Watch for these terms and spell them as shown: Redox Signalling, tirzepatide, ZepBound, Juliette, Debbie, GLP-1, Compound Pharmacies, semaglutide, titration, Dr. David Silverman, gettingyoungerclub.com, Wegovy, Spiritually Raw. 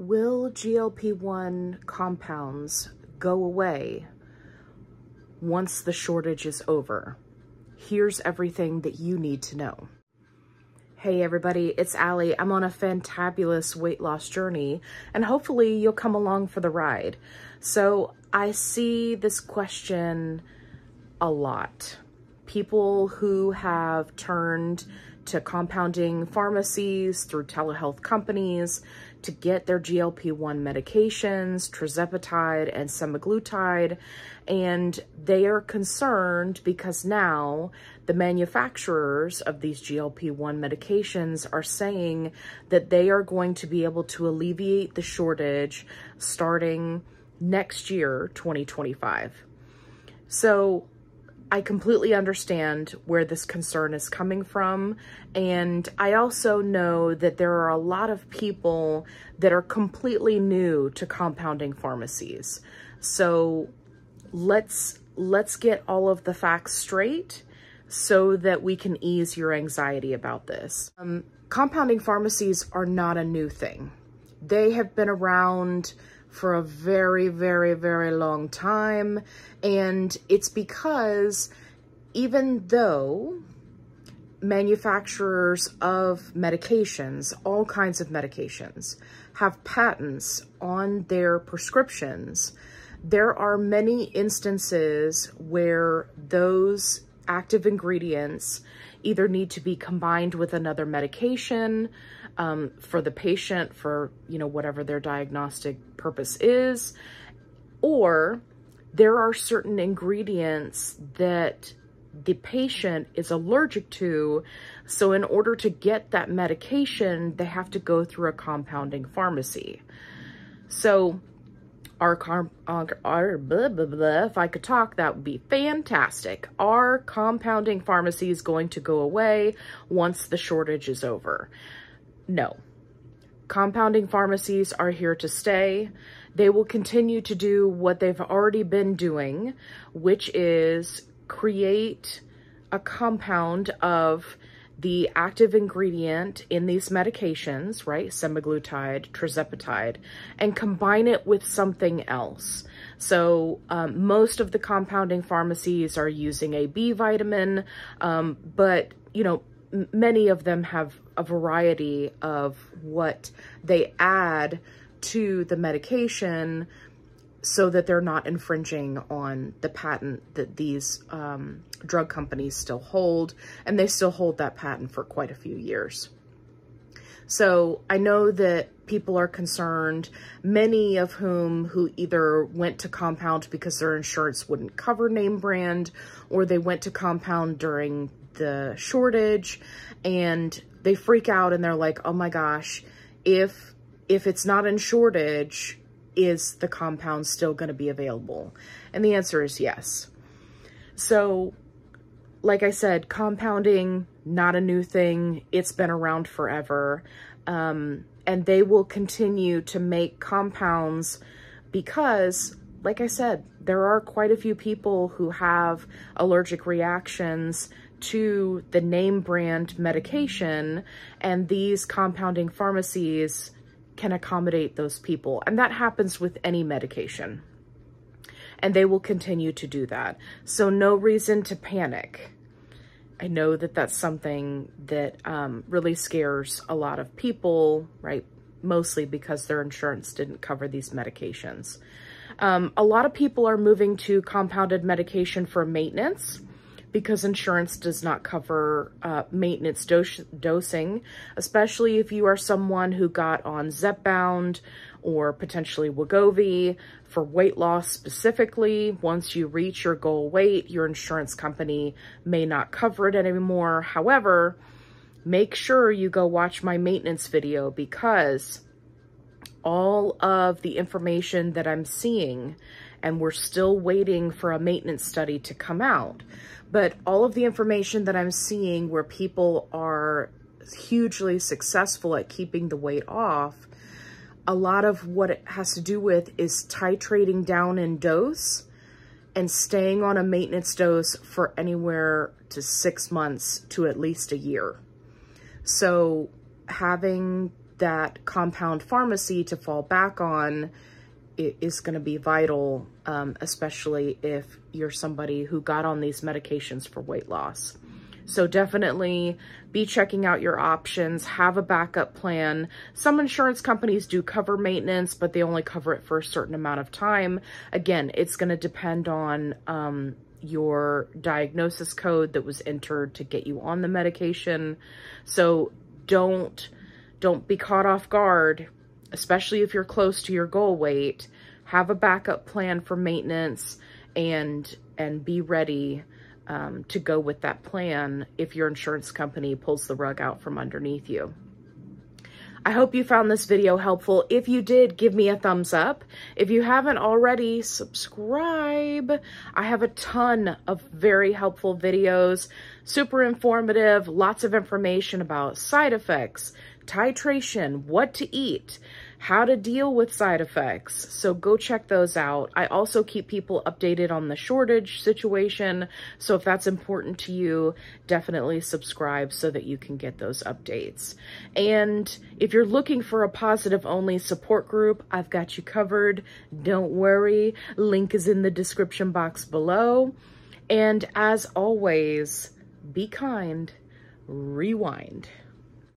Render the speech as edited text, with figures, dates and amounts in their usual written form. Will GLP-1 compounds go away once the shortage is over? Here's everything that you need to know. Hey everybody, it's Allie. I'm on a fantabulous weight loss journey, and hopefully you'll come along for the ride. So I see this question a lot. People who have turned to compounding pharmacies through telehealth companies to get their GLP-1 medications, tirzepatide and semaglutide, and they are concerned because now the manufacturers of these GLP-1 medications are saying that they are going to be able to alleviate the shortage starting next year, 2025. So I completely understand where this concern is coming from, and I also know that there are a lot of people that are completely new to compounding pharmacies. So let's get all of the facts straight so that we can ease your anxiety about this. Compounding pharmacies are not a new thing. They have been around for a very, very, very long time. And it's because even though manufacturers of medications, all kinds of medications, have patents on their prescriptions, there are many instances where those active ingredients either need to be combined with another medication for the patient for, whatever their diagnostic purpose is, or there are certain ingredients that the patient is allergic to. So in order to get that medication, they have to go through a compounding pharmacy. So if I could talk, that would be fantastic. Are compounding pharmacies going to go away once the shortage is over? No. Compounding pharmacies are here to stay. They will continue to do what they've already been doing, which is create a compound of the active ingredient in these medications, right? Semaglutide, tirzepatide, and combine it with something else. So most of the compounding pharmacies are using a B vitamin, but many of them have a variety of what they add to the medication so that they're not infringing on the patent that these drug companies still hold, and they still hold that patent for quite a few years. So I know that people are concerned, many of whom who either went to compound because their insurance wouldn't cover name brand, or they went to compound during the shortage, and they freak out and they're like, oh my gosh, if it's not in shortage, is the compound still going to be available? And the answer is yes. So, like I said, compounding, not a new thing. It's been around forever. And they will continue to make compounds because, like I said, there are quite a few people who have allergic reactions to the name brand medication, and these compounding pharmacies can accommodate those people. And that happens with any medication. And they will continue to do that. So no reason to panic. I know that that's something that really scares a lot of people, right? Mostly because their insurance didn't cover these medications. A lot of people are moving to compounded medication for maintenance, because insurance does not cover maintenance dosing, especially if you are someone who got on ZepBound or potentially Wegovy for weight loss specifically. Once you reach your goal weight, your insurance company may not cover it anymore. However, make sure you go watch my maintenance video, because all of the information that I'm seeing, and we're still waiting for a maintenance study to come out, but all of the information that I'm seeing where people are hugely successful at keeping the weight off, a lot of what it has to do with is titrating down in dose and staying on a maintenance dose for anywhere to 6 months to at least a year. So having that compound pharmacy to fall back on is going to be vital, especially if you're somebody who got on these medications for weight loss. So definitely be checking out your options, have a backup plan. Some insurance companies do cover maintenance, but they only cover it for a certain amount of time. Again, it's going to depend on your diagnosis code that was entered to get you on the medication. So don't be caught off guard, especially if you're close to your goal weight. Have a backup plan for maintenance and be ready to go with that plan if your insurance company pulls the rug out from underneath you. I hope you found this video helpful. If you did, give me a thumbs up. If you haven't already, subscribe. I have a ton of very helpful videos, super informative, lots of information about side effects, titration, what to eat, how to deal with side effects. So go check those out. I also keep people updated on the shortage situation. So if that's important to you, definitely subscribe so that you can get those updates. And if you're looking for a positive only support group, I've got you covered. Don't worry. Link is in the description box below. And as always, be kind, rewind.